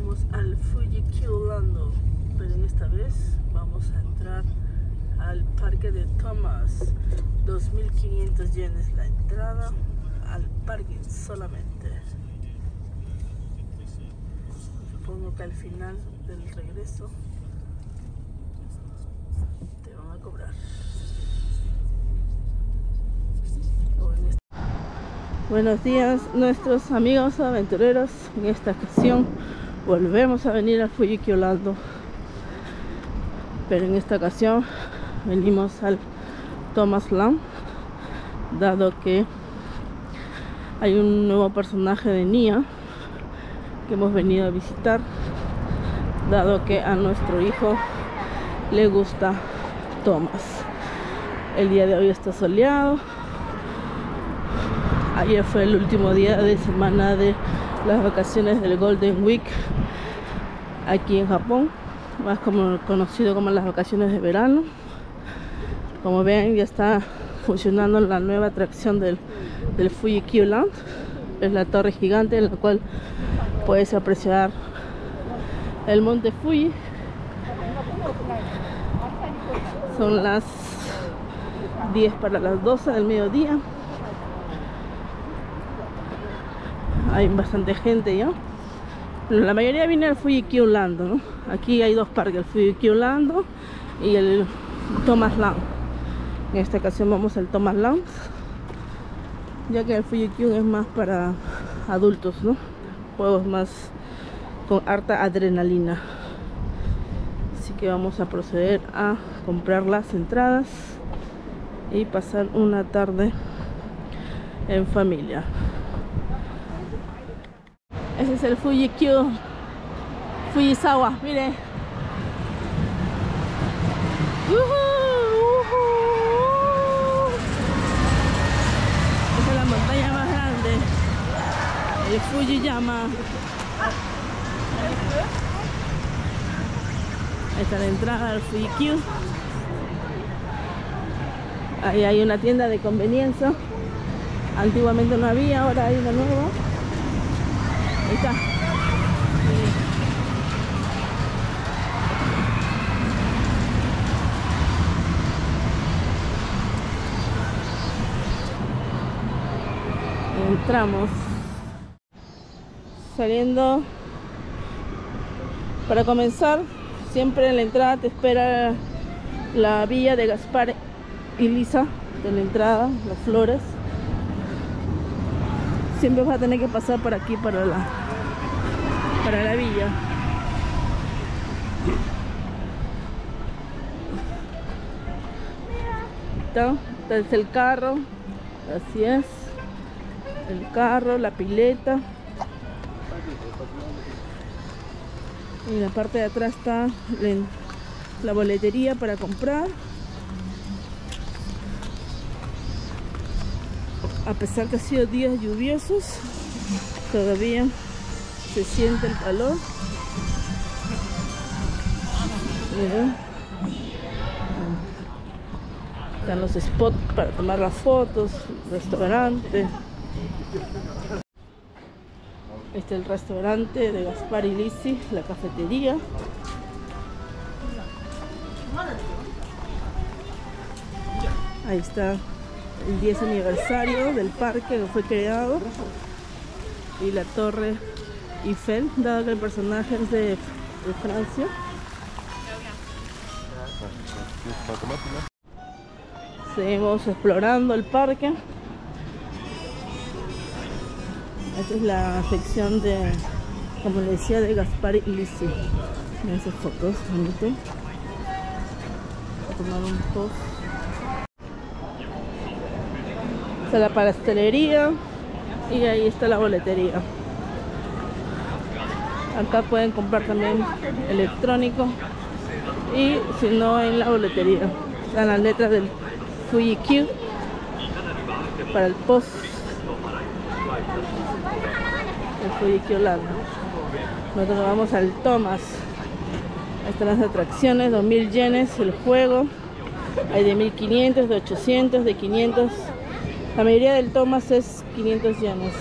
vamos al Fuji-Q Highland, pero en esta vez vamos a entrar al parque de Thomas. 2.500 yenes la entrada al parque solamente. Supongo que al final del regreso te van a cobrar. Buenos días, nuestros amigos aventureros. En esta ocasión volvemos a venir al Fuji-Q Highland, pero en esta ocasión venimos al Thomas Land, dado que hay un nuevo personaje de Nia que hemos venido a visitar, dado que a nuestro hijo le gusta Thomas. El día de hoy está soleado. Ayer fue el último día de semana de las vacaciones del Golden Week aquí en Japón, más conocido como las vacaciones de verano. Como ven, ya está funcionando la nueva atracción del Fuji-Q Highland. Es la torre gigante en la cual puedes apreciar el monte Fuji. Son las 10 para las 12 del mediodía. Hay bastante gente ya. La mayoría viene al Fuji-Q Highland, ¿no? Aquí hay dos parques, el Fuji-Q Highland y el Thomas Land. En esta ocasión vamos al Thomas Land, ya que el Fuji-Q es más para adultos, ¿no? Juegos más con harta adrenalina. Así que vamos a proceder a comprar las entradas y pasar una tarde en familia. Ese es el Fuji-Q Fujisawa, mire. Esa es la montaña más grande, el Fujiyama. Ahí está la entrada al Fuji-Q. Ahí hay una tienda de conveniencia. Antiguamente no había, ahora hay una nueva. Ahí está. Entramos saliendo. Para comenzar, siempre en la entrada te espera la villa de Gaspard y Lisa. De la entrada, las flores. Siempre vas a tener que pasar por aquí para la villa. Este es el carro, así es. El carro, la pileta. Y en la parte de atrás está la boletería para comprar. A pesar que ha sido días lluviosos, todavía se siente el calor. Mira. Están los spots para tomar las fotos, restaurante. Este es el restaurante de Gaspard y Lisa, la cafetería. Ahí está el 10 aniversario del parque que fue creado, y la torre Eiffel, dado que el personaje es de Francia. Seguimos explorando el parque. Esta es la sección de, como le decía, de Gaspard y Lisa. Miren esas fotos, bonito. Voy a tomar un post. Está la pastelería y ahí está la boletería. Acá pueden comprar también electrónico, y si no, en la boletería están las letras del Fuji-Q para el post, el Fuji-Q Highland. Nosotros nos vamos al Thomas. Ahí están las atracciones, 2000 yenes el juego. Hay de 1500, de 800, de 500. La mayoría del Thomas es 500 yenes.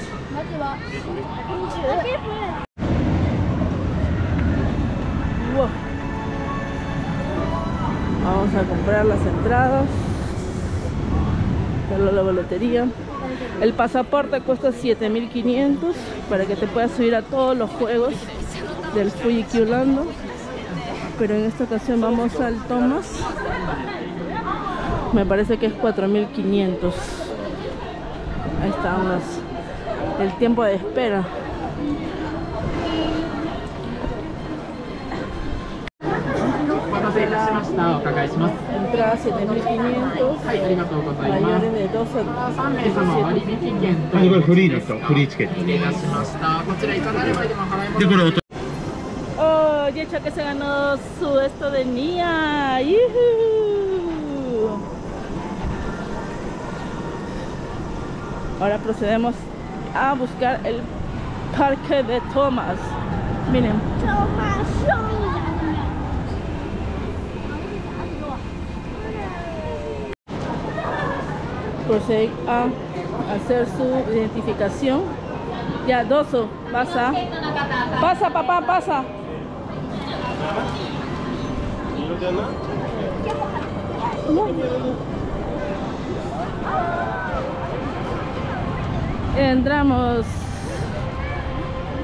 a comprar las entradas para la boletería. El pasaporte cuesta 7.500 para que te puedas subir a todos los juegos del Fuji-Q Highland, pero en esta ocasión vamos al Thomas. Me parece que es 4.500. Ahí estamos. El tiempo de espera. Entrada 7.500. Mayores de 12 a 17. Oye, Chaka se ganó su esto de Nia. ¡Yuhu! Ahora procedemos a buscar el parque de Thomas. Miren. Procede a hacer su identificación. Ya, Doso, pasa. Pasa, papá, pasa. Entramos.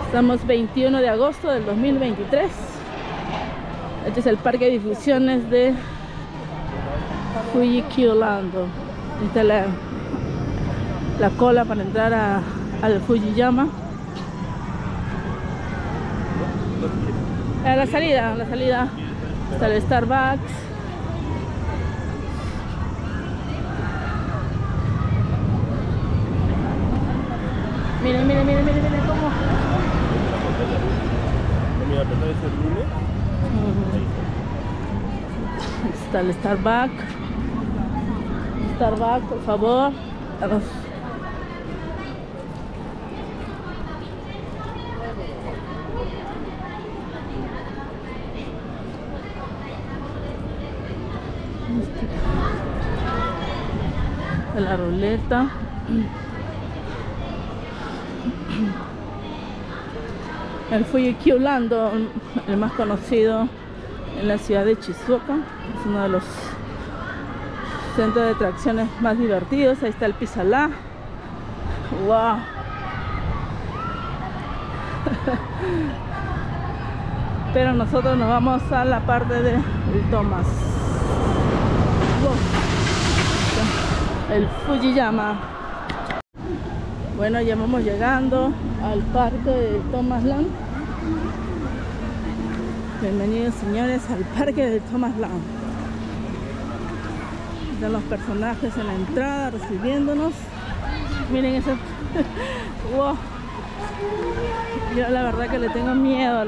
Estamos 21 de agosto del 2023. Este es el parque de difusiones de Fuji-Q Highland. Esta es la cola para entrar al Fujiyama. A la salida está el Starbucks. Miren cómo. Está el Starbucks. Starbucks, por favor. La ruleta. El Fuji-Q Highland, el más conocido en la ciudad de Shizuoka, es uno de los centros de atracciones más divertidos. Ahí está el pisalá. Wow. Pero nosotros nos vamos a la parte del Thomas. El Fujiyama. Bueno, ya vamos llegando al parque de Thomas Land. Bienvenidos, señores, al parque de Thomas Land. Están los personajes en la entrada recibiéndonos. Miren eso. Wow. Yo la verdad que le tengo miedo a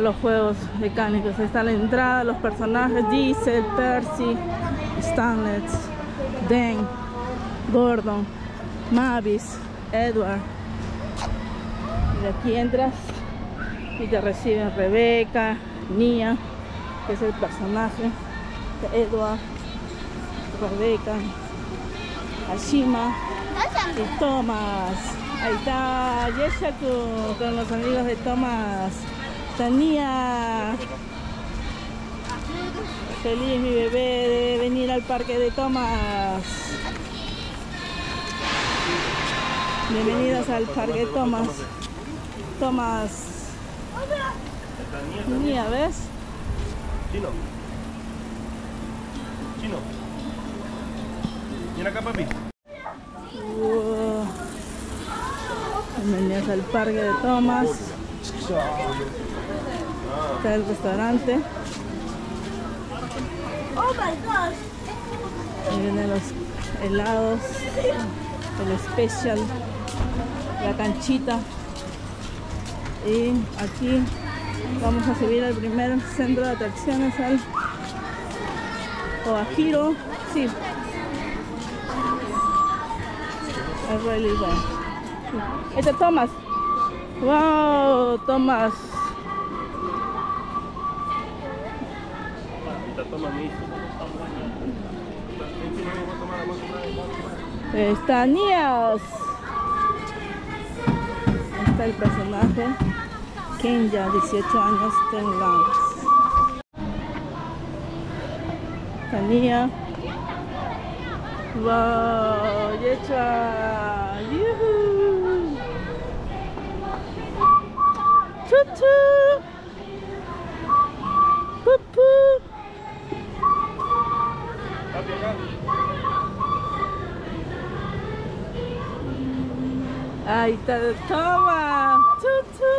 los juegos mecánicos. Ahí está la entrada, los personajes: Diesel, Percy, Stanley, Dan, Gordon, Mavis, Edward. Y aquí entras y te reciben Rebeca, Nia, que es el personaje de Edward, Rebeca, Ashima y Thomas. Ahí está Yeshaku con los amigos de Thomas. Nia, feliz mi bebé de venir al parque de Thomas. Bienvenidos al parque de Thomas. Thomas. Nia, ¿ves? Chino. Mira acá, papi. Bienvenidos al parque de Thomas. Está el restaurante. Oh my gosh. Ahí vienen los helados, el special, la canchita. Y aquí vamos a subir al primer centro de atracciones, al Oajiro. Sí. Al Railway. Este es Thomas. Wow, Thomas. Está Nias. Está el personaje Kenya, 18 años, 10 laps. Tanía. ¡Wow! ¡Yecha! ¡Yuhu! ¡Chuchu! ¡Pupu! ¡Ahí está! ¡Toma! ¡Chuchu!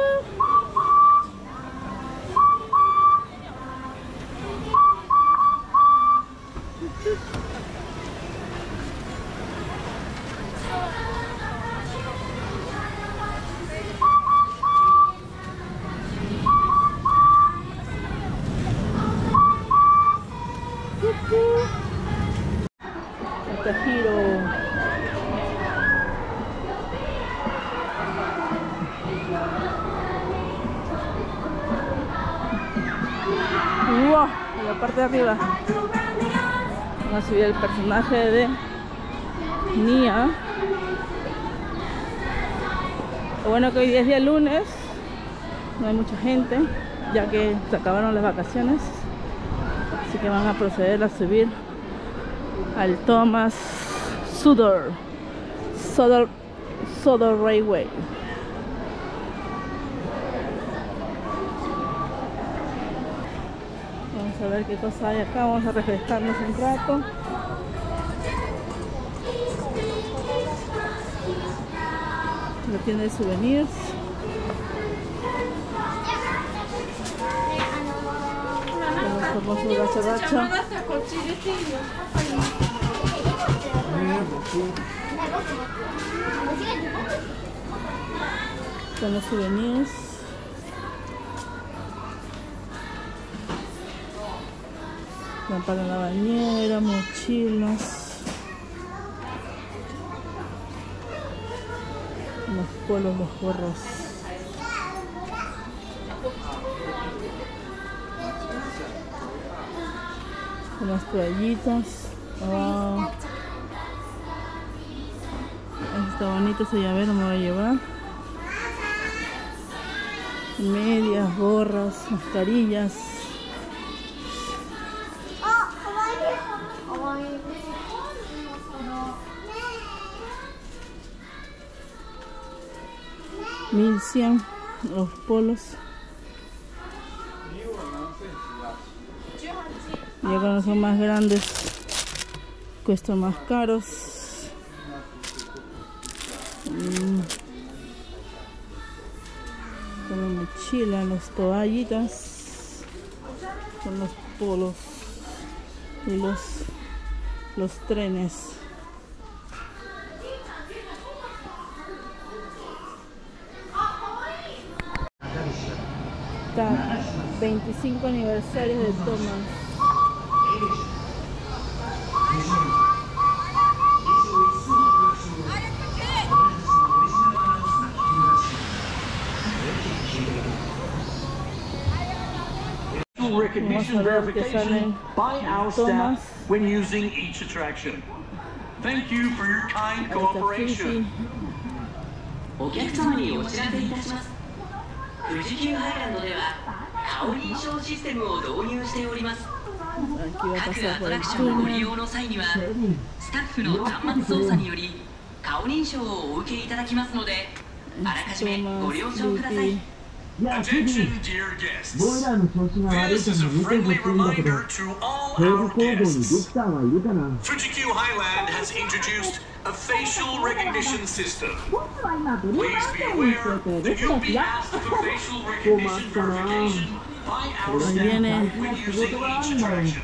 De arriba vamos a subir el personaje de Nia. Lo bueno que hoy día es día lunes, no hay mucha gente ya que se acabaron las vacaciones, así que van a proceder a subir al Thomas Sodor Railway. A ver qué cosa hay acá, vamos a refrescarnos un rato. La tienda de souvenirs. Vamos a hacer gacha. Con los souvenirs. Lámpara en la bañera, mochilas, los polos, los gorros. Unas toallitas. Wow. Está bonito ese llavero, me voy a llevar. Medias, gorras, mascarillas. $1100 los polos. Ya cuando son más grandes cuestan más caros. Con la mochila, las toallitas, con los polos y los trenes. Está 25 aniversario de Thomas. When using each attraction. Thank you for your kind cooperation. Fuji-Q Highland では顔認証システムを導入しております。各アトラクションご利用の際にはスタッフの端末操作により顔認証をお受けいただきますのであらかじめご了承ください。 Attention dear guests. This is a friendly reminder to all our guests. Fuji-Q Highland has introduced a facial recognition system. Please be aware that you'll be asked for facial recognition verification by our staff when using each attraction.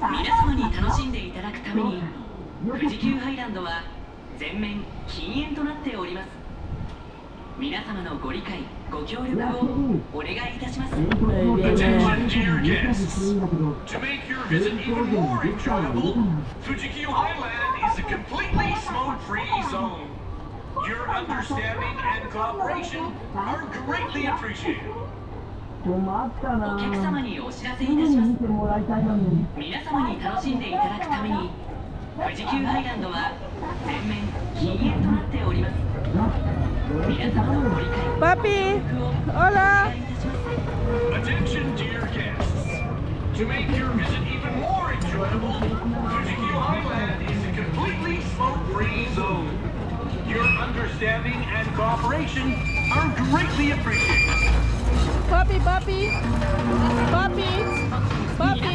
Thank you for your kind cooperation. 富士急ハイランドは全面禁煙となっております。皆様のご理解、ご協力をお願いいたします。Attention dear guests. To make your visit even more enjoyable, Fuji-Q Highland is a completely smoke-free zone. Your understanding and cooperation are greatly appreciated. お客様にお知らせいたします。皆様に楽しんでいただくために。Fuji-Q Highlandは全面禁煙となっております。皆様のご理解を。Papi, hola. Attention, dear guests. To make your visit even more enjoyable, Fuji-Q Highland is a completely smoke-free zone. Your understanding and cooperation are greatly appreciated. Papi, papi, papi, papi.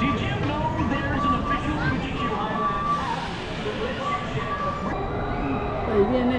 did you know there's an official Fuji-Q Highland? Ahí viene.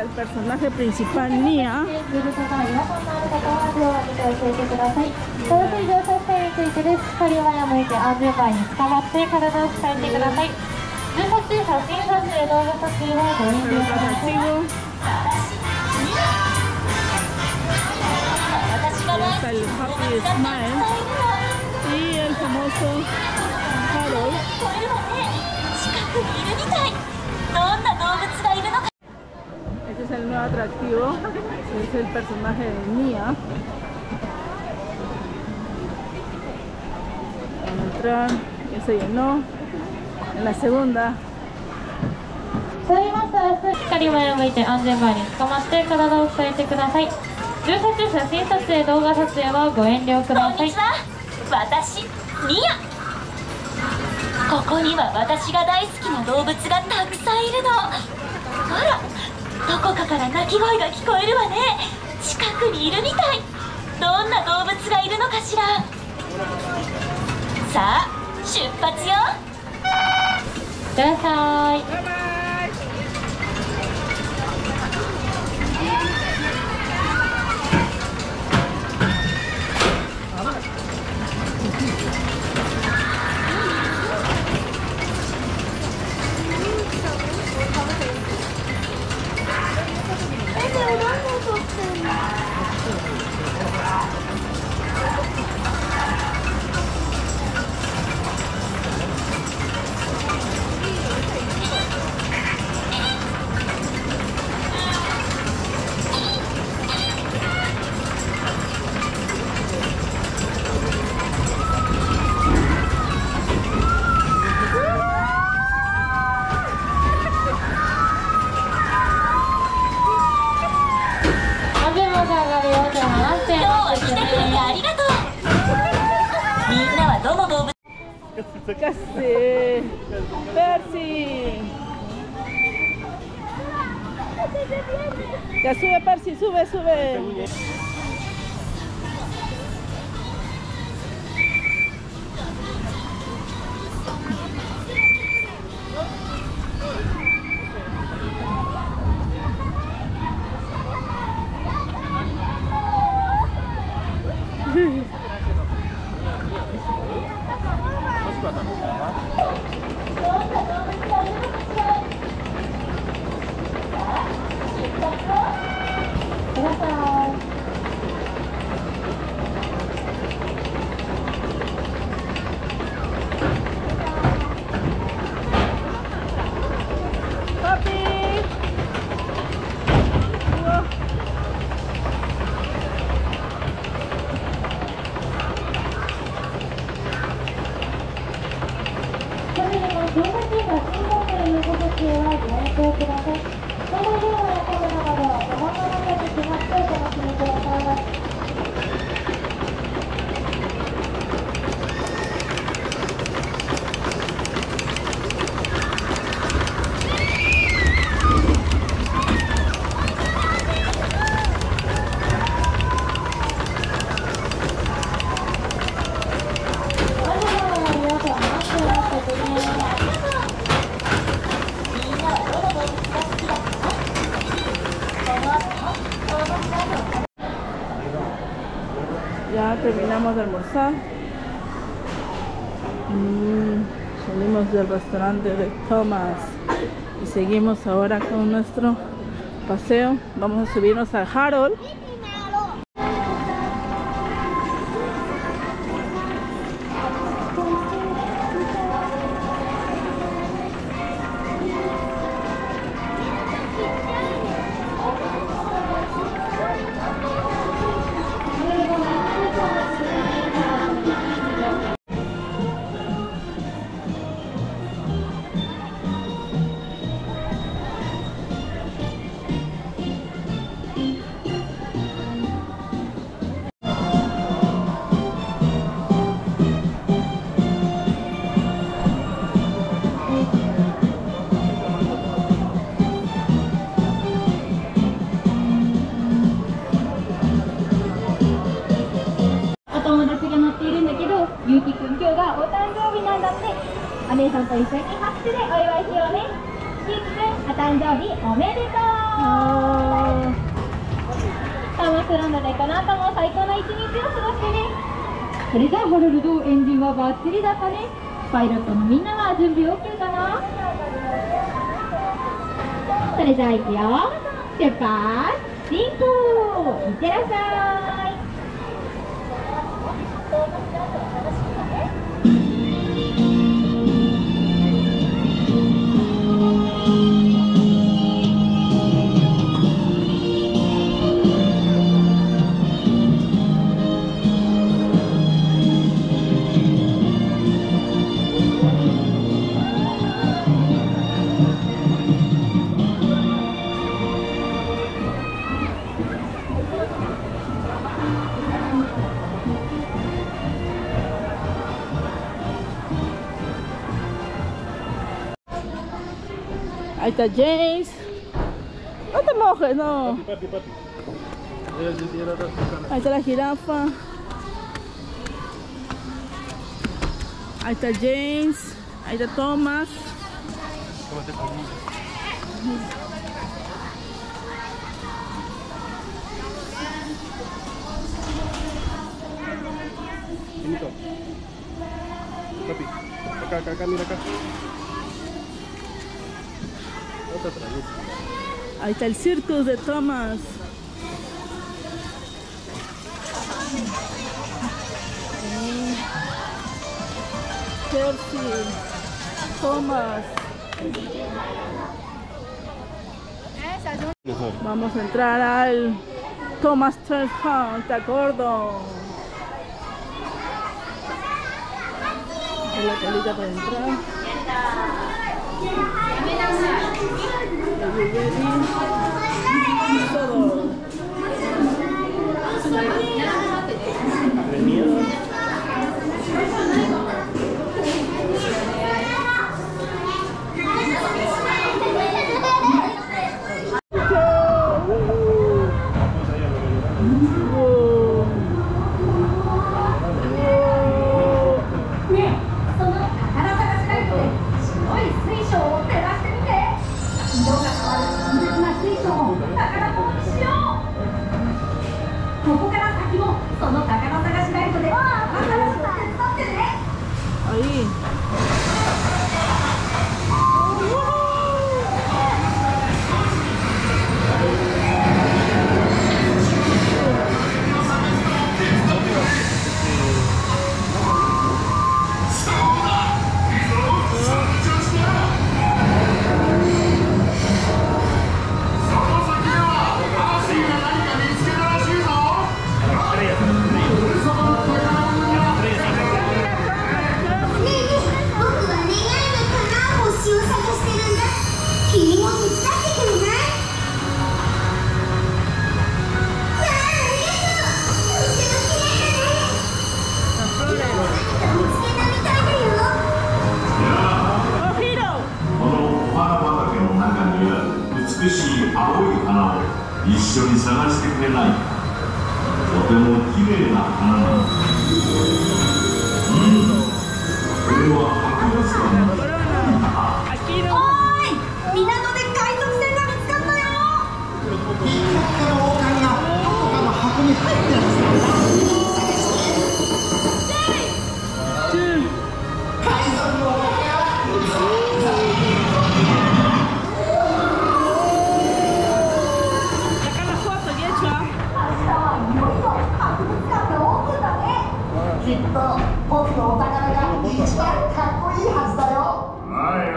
El personaje principal, Nia. Está el Happy Smile y el famoso Harold. Este es el nuevo atractivo, es el personaje de Nia. Van a entrar, ya se llenó. En la segunda. Casi. Percy. Ya sube, Percy, sube, sube. Ya terminamos de almorzar. Salimos del restaurante de Thomas y seguimos ahora con nuestro paseo. Vamos a subirnos al Harold. Ahí está James. No te mojes, no. Papi. Ahí está la jirafa. Ahí está James. Ahí está Thomas. Papi, acá, mira acá. Ahí está el circo de Thomas. Percy, Thomas. Vamos a entrar al Thomas Treasure, ¿te acuerdo? La calita para entrar.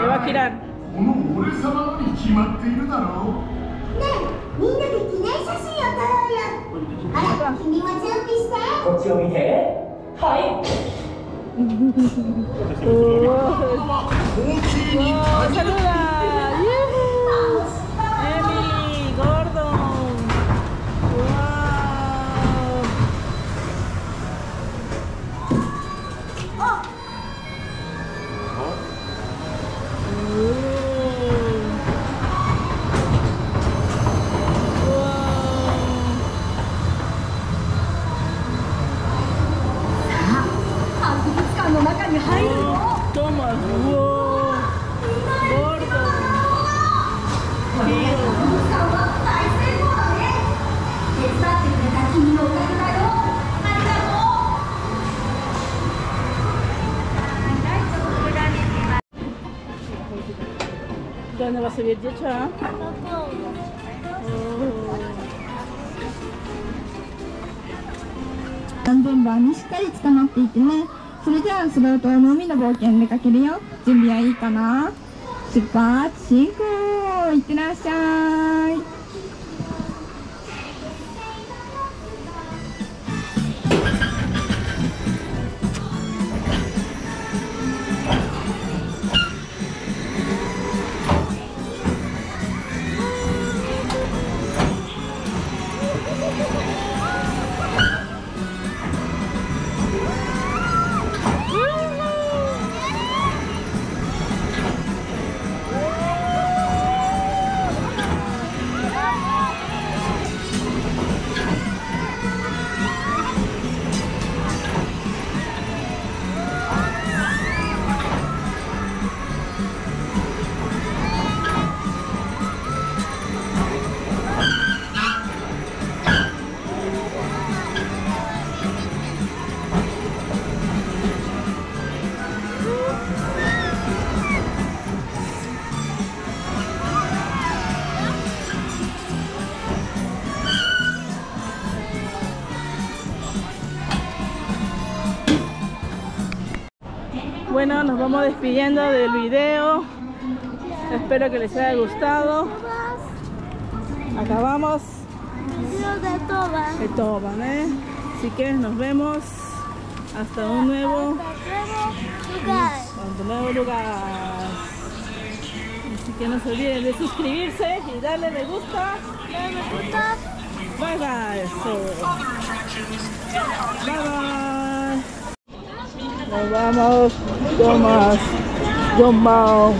va a girar. ¡Oh, saluda! ¿Dónde va a subir Yecha? Bueno, nos vamos despidiendo del video. Espero que les haya gustado. Acabamos de Toban, Así que nos vemos hasta un nuevo lugar. Así que no se olviden de suscribirse y darle me gusta. Bye bye. Nos vamos, Thomas, Yomao,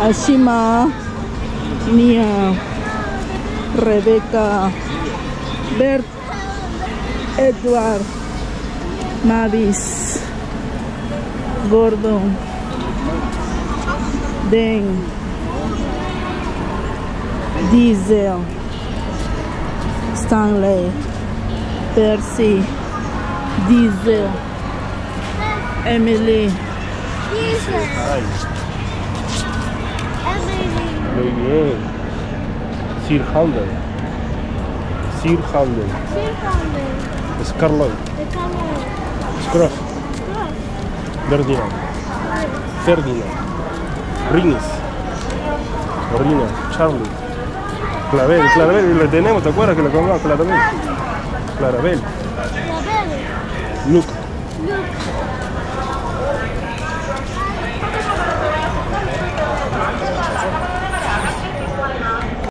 Ashima, Mia, Rebeca, Bert, Edward, Mavis, Gordon, Den, Diesel, Stanley, Percy, Diesel, Emily. Muy bien. Sir Handel. Scarlett. Scruff. Ferdinand. Rinis. Rina. Charlie. Clavel. Lo tenemos, ¿te acuerdas que lo comamos? Clarabel. Luke.